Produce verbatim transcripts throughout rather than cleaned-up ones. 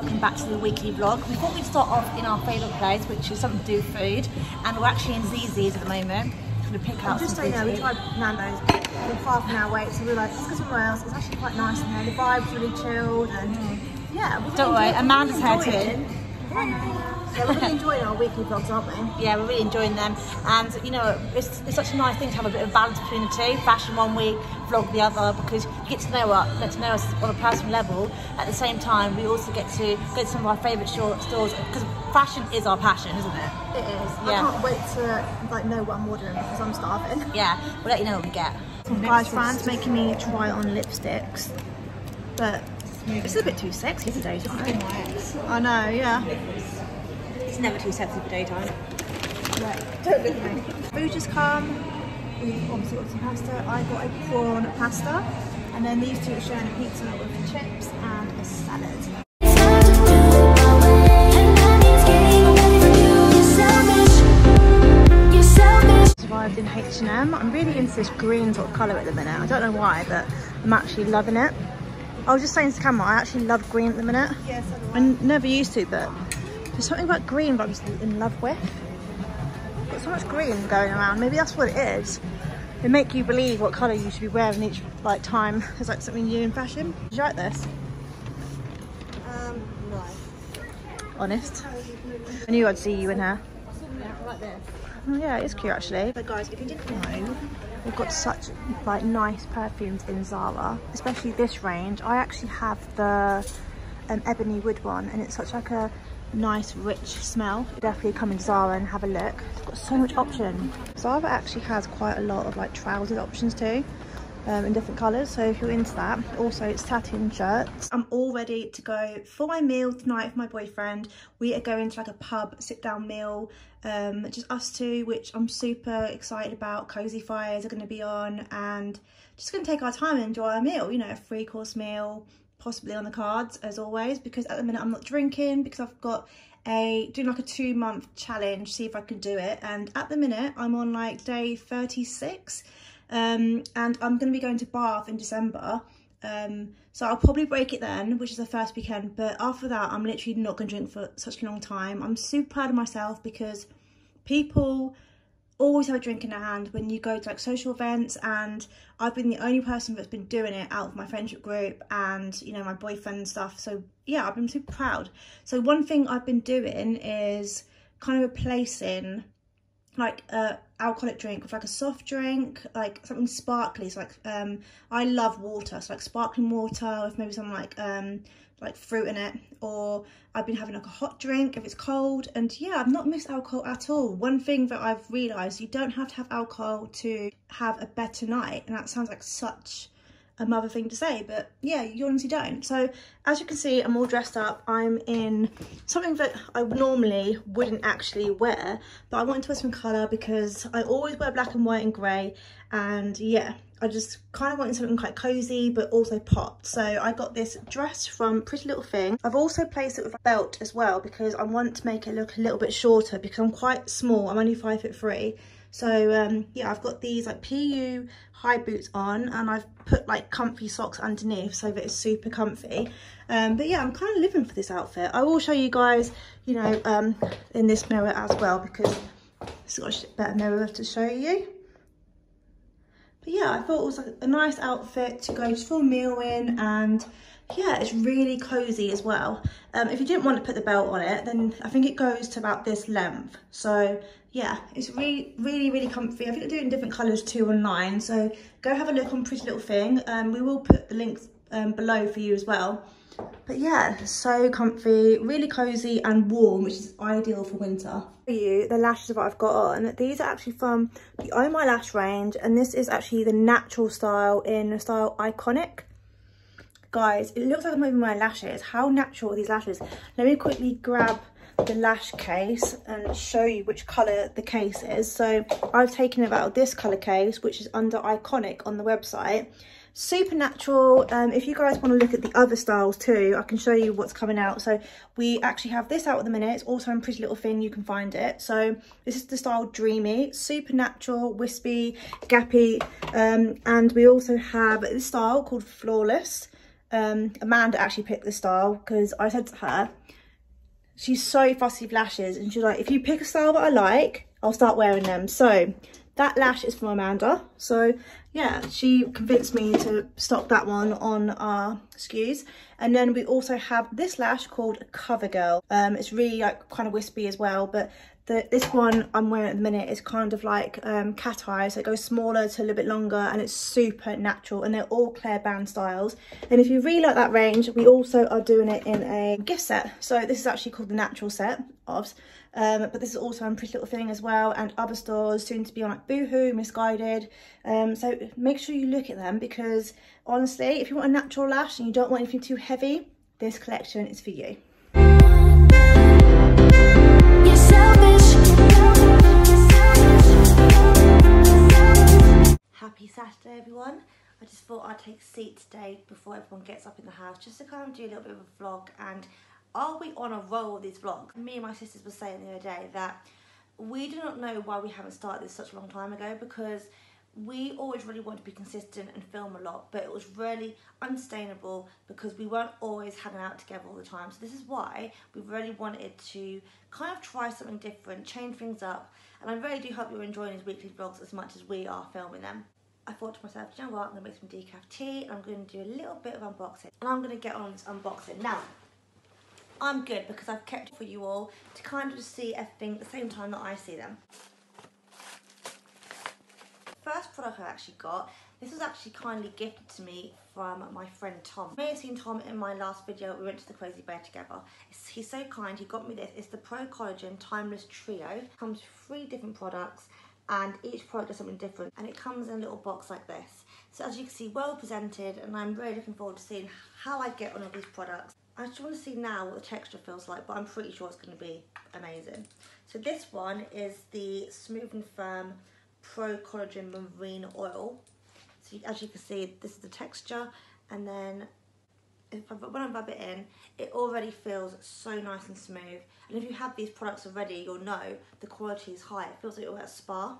Welcome back to the weekly vlog. We thought we'd start off in our favourite place, which is something to do with food, and we're actually in Z Z's at the moment. We're going to pick out just some so you know, we tried Nando's, we're half an hour wait, so we were like, let's go somewhere else. It's actually quite nice in here. The vibe's really chilled, and mm-hmm. yeah. We're Don't worry, Amanda's here too. Yeah, we're really enjoying our weekly vlogs, aren't we? Yeah, we're really enjoying them, and you know, it's, it's such a nice thing to have a bit of balance between the two. Fashion one week, vlog the other, because you get to know us, get to know us on a personal level. At the same time, we also get to go to some of our favourite short stores, because fashion is our passion, isn't it? It is. Yeah. I can't wait to like know what I'm ordering because I'm starving. Yeah, we'll let you know what we get. Guys, Fran's making me try on lipsticks, but it's a bit too sexy for daytime. I know. Yeah. It's never too sexy for daytime. Right. Don't look at me. Food just come. We've obviously got some pasta. I got a prawn pasta. And then these two are sharing a pizza with chips and a salad. Arrived in H and M. I'm really into this green sort of colour at the minute. I don't know why, but I'm actually loving it. I was just saying to the camera, I actually love green at the minute. Yes, I do. I never used to, but there's something about green that I'm just in love with. Got so much green going around. Maybe that's what it is. They make you believe what colour you should be wearing each like time. There's like something new in fashion. Did you like this? Um, no. Honest. I knew I'd see you in here. Yeah, like this. Oh, yeah, it's cute actually. But guys, if you didn't know, we've got such like nice perfumes in Zara, especially this range. I actually have the um, ebony wood one, and it's such like a nice rich smell. Definitely come in Zara and have a look. It's got so much option. Zara actually has quite a lot of like trouser options too, um, in different colours, so if you're into that. Also, it's satin shirts. I'm all ready to go for my meal tonight with my boyfriend. We are going to like a pub sit down meal, um, just us two, which I'm super excited about. Cozy fires are going to be on, and just going to take our time and enjoy our meal, you know, a three course meal, possibly on the cards as always, because at the minute I'm not drinking, because I've got a doing like a two month challenge, see if I can do it, and at the minute I'm on like day thirty-six, um and I'm gonna be going to Bath in December, um so I'll probably break it then, which is the first weekend, but after that I'm literally not gonna drink for such a long time. I'm super proud of myself, because people always have a drink in their hand when you go to like social events, and I've been the only person that's been doing it out of my friendship group and you know my boyfriend and stuff, so yeah, I've been super proud. So one thing I've been doing is kind of replacing like a alcoholic drink with like a soft drink, like something sparkly. So like um I love water, so like sparkling water with maybe some like um like fruit in it, or I've been having like a hot drink if it's cold. And yeah, I've not missed alcohol at all. One thing that I've realised, you don't have to have alcohol to have a better night, and that sounds like such a mother thing to say, but yeah, you honestly don't. So as you can see, I'm all dressed up. I'm in something that I normally wouldn't actually wear, but I wanted to wear some colour because I always wear black and white and grey, and yeah, I just kind of wanted something quite cosy but also popped. So I got this dress from Pretty Little Thing. I've also placed it with a belt as well, because I want to make it look a little bit shorter, because I'm quite small. I'm only five foot three. So um, yeah, I've got these like P U high boots on, and I've put like comfy socks underneath so that it's super comfy. Um, but yeah, I'm kind of living for this outfit. I will show you guys, you know, um, in this mirror as well, because it's got a better mirror to show you. But yeah, I thought it was like a nice outfit to go just for a meal in, and yeah, it's really cozy as well. Um, if you didn't want to put the belt on it, then I think it goes to about this length. So yeah, it's really, really, really comfy. I think they're doing different colours too online, so go have a look on Pretty Little Thing. Um, we will put the links um, below for you as well. But yeah, so comfy, really cozy and warm, which is ideal for winter. For you, the lashes that I've got on, these are actually from the Oh My Lash range, and this is actually the natural style in the style Iconic. Guys, it looks like I'm moving my lashes. How natural are these lashes? Let me quickly grab the lash case and show you which colour the case is. So I've taken it out of this colour case, which is under Iconic on the website. Supernatural, um if you guys want to look at the other styles too, I can show you what's coming out. So we actually have this out at the minute. It's also in Pretty Little Thing, you can find it. So this is the style Dreamy, Supernatural, Wispy, Gappy, um and we also have this style called Flawless, Um, Amanda actually picked this style because I said to her, she's so fussy with lashes, and she's like, if you pick a style that I like, I'll start wearing them. So that lash is from Amanda. So yeah, she convinced me to stock that one on our S K Us. And then we also have this lash called Cover Girl. Um, it's really like kind of wispy as well, but the, this one I'm wearing at the minute is kind of like um, cat eye. So it goes smaller to a little bit longer, and it's super natural, and they're all Claire Band styles. And if you really like that range, we also are doing it in a gift set. So this is actually called the Natural Set, obviously. Um, but this is also on Pretty Little Thing as well, and other stores, soon to be on like Boohoo, Misguided. Um, so make sure you look at them, because honestly, if you want a natural lash and you don't want anything too heavy, this collection is for you. Happy Saturday, everyone. I just thought I'd take a seat today before everyone gets up in the house, just to kind of do a little bit of a vlog. And are we on a roll with these vlogs? Me and my sisters were saying the other day that we do not know why we haven't started this such a long time ago, because we always really wanted to be consistent and film a lot, but it was really unsustainable because we weren't always hanging out together all the time. So this is why we really wanted to kind of try something different, change things up. And I really do hope you're enjoying these weekly vlogs as much as we are filming them. I thought to myself, do you know what, I'm going to make some decaf tea, and I'm going to do a little bit of unboxing. And I'm going to get on this unboxing now. I'm good because I've kept it for you all to kind of just see everything at the same time that I see them. First product I actually got, this was actually kindly gifted to me from my friend Tom. You may have seen Tom in my last video, we went to the Crazy Bear together. It's, he's so kind, he got me this. It's the Pro Collagen Timeless Trio. It comes with three different products, and each product does something different, and it comes in a little box like this. So as you can see, well presented, and I'm really looking forward to seeing how I get on with these products. I just want to see now what the texture feels like, but I'm pretty sure it's going to be amazing. So this one is the Smooth and Firm Pro Collagen Marine Oil. So you, as you can see, this is the texture, and then if I, when I rub it in, it already feels so nice and smooth. And if you have these products already, you'll know the quality is high. It feels like you're at a spa.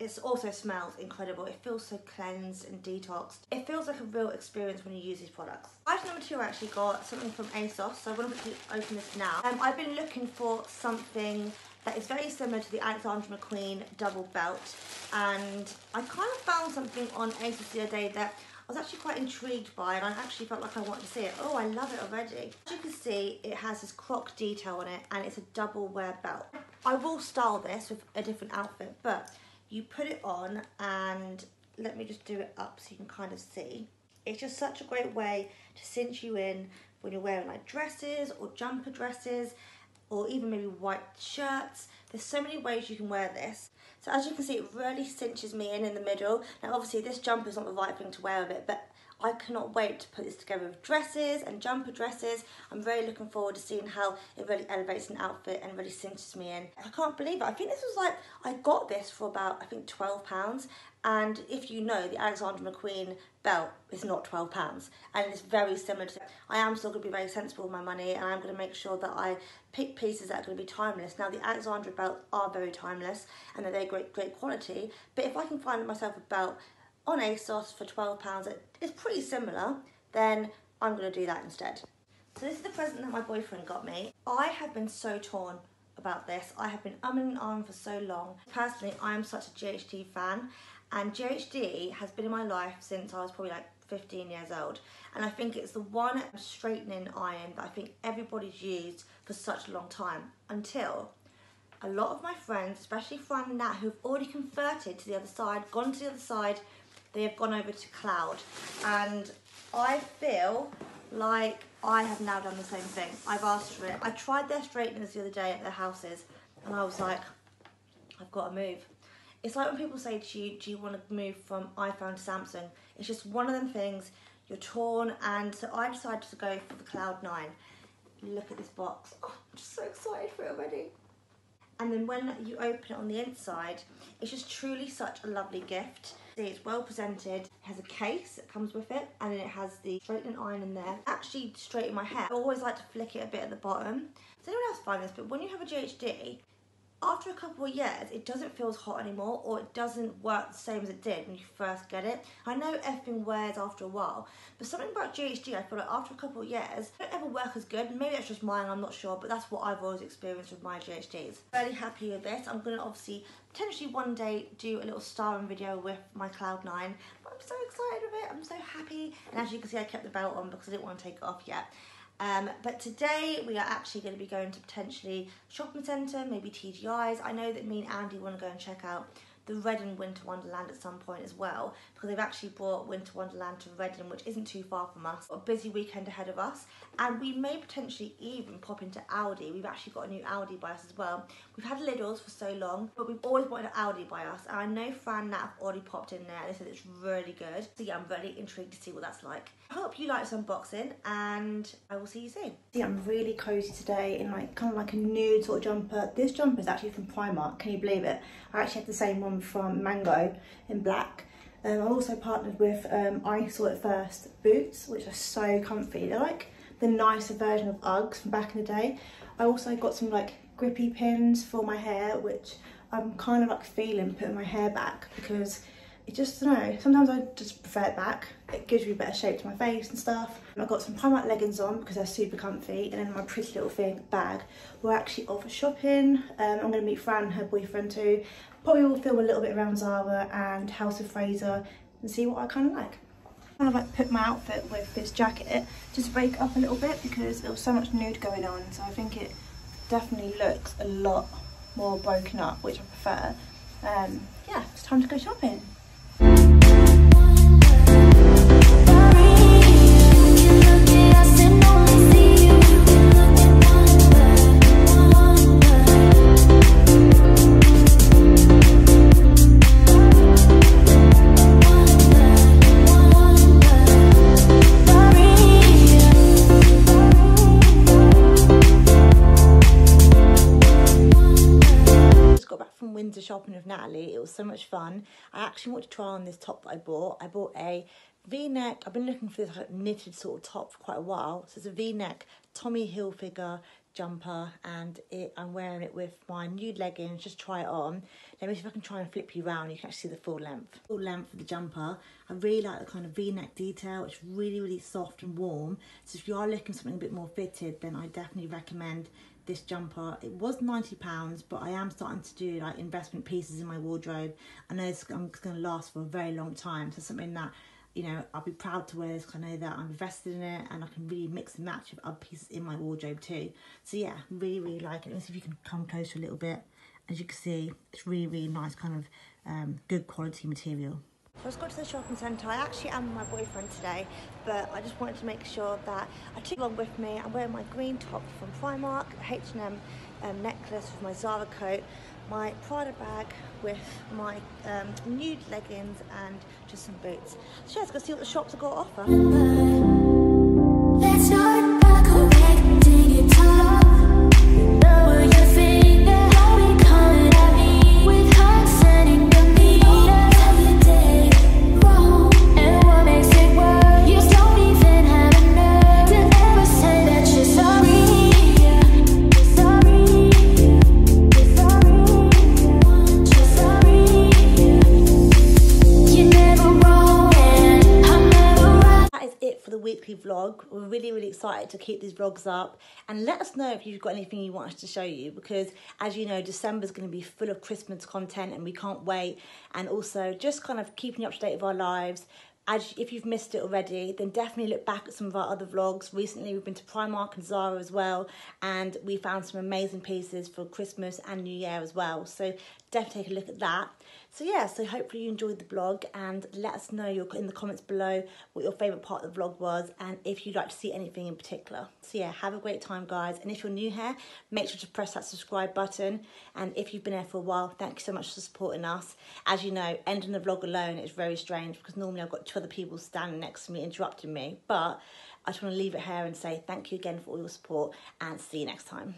It also smells incredible. It feels so cleansed and detoxed. It feels like a real experience when you use these products. Item number two, I actually got something from ASOS, so I want to open this now. Um, I've been looking for something that is very similar to the Alexander McQueen double belt, and I kind of found something on ASOS the other day that I was actually quite intrigued by, and I actually felt like I wanted to see it. Oh, I love it already. As you can see, it has this croc detail on it, and it's a double wear belt. I will style this with a different outfit, but you put it on, and let me just do it up so you can kind of see. It's just such a great way to cinch you in when you're wearing like dresses or jumper dresses, or even maybe white shirts. There's so many ways you can wear this. So as you can see, it really cinches me in in the middle. Now obviously this jumper is not the right thing to wear with it, but I cannot wait to put this together with dresses and jumper dresses. I'm really looking forward to seeing how it really elevates an outfit and really cinches me in. I can't believe it. I think this was like, I got this for about, I think twelve pounds. And if you know, the Alexander McQueen belt is not twelve pounds. And it's very similar to, I am still gonna be very sensible with my money, and I'm gonna make sure that I pick pieces that are gonna be timeless. Now the Alexander belts are very timeless, and they're great, great quality. But if I can find myself a belt on ASOS for twelve pounds, it's pretty similar, then I'm gonna do that instead. So this is the present that my boyfriend got me. I have been so torn about this. I have been umming and ahhing for so long. Personally, I am such a G H D fan, and G H D has been in my life since I was probably like fifteen years old. And I think it's the one straightening iron that I think everybody's used for such a long time, until a lot of my friends, especially Fran and Nat, who've already converted to the other side, gone to the other side, they have gone over to Cloud, and I feel like I have now done the same thing. I've asked for it. I tried their straighteners the other day at their houses, and I was like, I've got to move. It's like when people say to you, do you want to move from iPhone to Samsung? It's just one of them things, you're torn, and so I decided to go for the Cloud nine. Look at this box. Oh, I'm just so excited for it already. And then when you open it on the inside, it's just truly such a lovely gift. See, it's well presented, it has a case that comes with it, and then it has the straightening iron in there. Actually straighten my hair. I always like to flick it a bit at the bottom. Does anyone else find this? But when you have a G H D, after a couple of years, it doesn't feel as hot anymore, or it doesn't work the same as it did when you first get it. I know everything wears after a while, but something about G H D, I feel like after a couple of years, it don't ever work as good. Maybe that's just mine, I'm not sure, but that's what I've always experienced with my G H Ds. Really happy with this. I'm going to obviously potentially one day do a little styling video with my Cloud nine. But I'm so excited with it, I'm so happy. And as you can see, I kept the belt on because I didn't want to take it off yet. Um, but today we are actually going to be going to potentially shopping centre, maybe T G I's. I know that me and Andy want to go and check out the Reading Winter Wonderland at some point as well, because they've actually brought Winter Wonderland to Reading, which isn't too far from us. A busy weekend ahead of us, and we may potentially even pop into Aldi. We've actually got a new Aldi by us as well. We've had Lidl's for so long, but we've always wanted an Aldi by us, and I know Fran and Nat have already popped in there and they said it's really good. So yeah, I'm really intrigued to see what that's like. I hope you liked this unboxing, and I will see you soon. See, I'm really cozy today in like kind of like a nude sort of jumper. This jumper is actually from Primark, can you believe it? I actually have the same one from Mango in black. Um, I also partnered with um, I Saw It First boots, which are so comfy. They're like the nicer version of Uggs from back in the day. I also got some like grippy pins for my hair, which I'm kind of like feeling putting my hair back, because it just, I don't know, sometimes I just prefer it back. It gives me better shape to my face and stuff. And I got some Primark leggings on because they're super comfy. And then my Pretty Little Thing bag. We're actually off shopping. Um, I'm going to meet Fran and her boyfriend too. Probably will film a little bit around Zara and House of Fraser and see what I kind of like. I kind of like put my outfit with this jacket just to break up a little bit, because there was so much nude going on. So I think it definitely looks a lot more broken up, which I prefer. Um, yeah, it's time to go shopping. Shopping with Natalie, it was so much fun. I actually want to try on this top that I bought. I bought a V-neck. I've been looking for this knitted sort of top for quite a while. So it's a V-neck Tommy Hilfiger jumper, and it, I'm wearing it with my nude leggings. Just try it on. Let me see if I can try and flip you around. You can actually see the full length. Full length of the jumper. I really like the kind of V-neck detail. It's really, really soft and warm. So if you are looking for something a bit more fitted, then I definitely recommend this jumper. It was ninety pounds, but I am starting to do like investment pieces in my wardrobe. I know it's, it's going to last for a very long time, so something that, you know, I'll be proud to wear this, because I know that I'm invested in it and I can really mix and match with other pieces in my wardrobe too. So yeah, really, really like it. Let's see if you can come closer a little bit. As you can see, it's really, really nice, kind of um, good quality material. So I just got to the shopping centre. I actually am with my boyfriend today, but I just wanted to make sure that I took along with me. I'm wearing my green top from Primark, H and M um, necklace with my Zara coat, my Prada bag with my um, nude leggings and just some boots. So yeah, let's go see what the shops have got to offer. Let's start by collecting your top. Lower your finger, how we coming at me with hugs and vlog. We're really, really excited to keep these vlogs up, and let us know if you've got anything you want us to show you, because as you know, December's going to be full of Christmas content and we can't wait. And also just kind of keeping you up to date with our lives. As if you've missed it already, then definitely look back at some of our other vlogs. Recently we've been to Primark and Zara as well, and we found some amazing pieces for Christmas and New Year as well, so definitely take a look at that. So yeah, so hopefully you enjoyed the vlog, and let us know your, in the comments below what your favourite part of the vlog was, and if you'd like to see anything in particular. So yeah, have a great time guys, and if you're new here, make sure to press that subscribe button, and if you've been here for a while, thank you so much for supporting us. As you know, ending the vlog alone is very strange, because normally I've got two other people standing next to me interrupting me, but I just want to leave it here and say thank you again for all your support, and see you next time.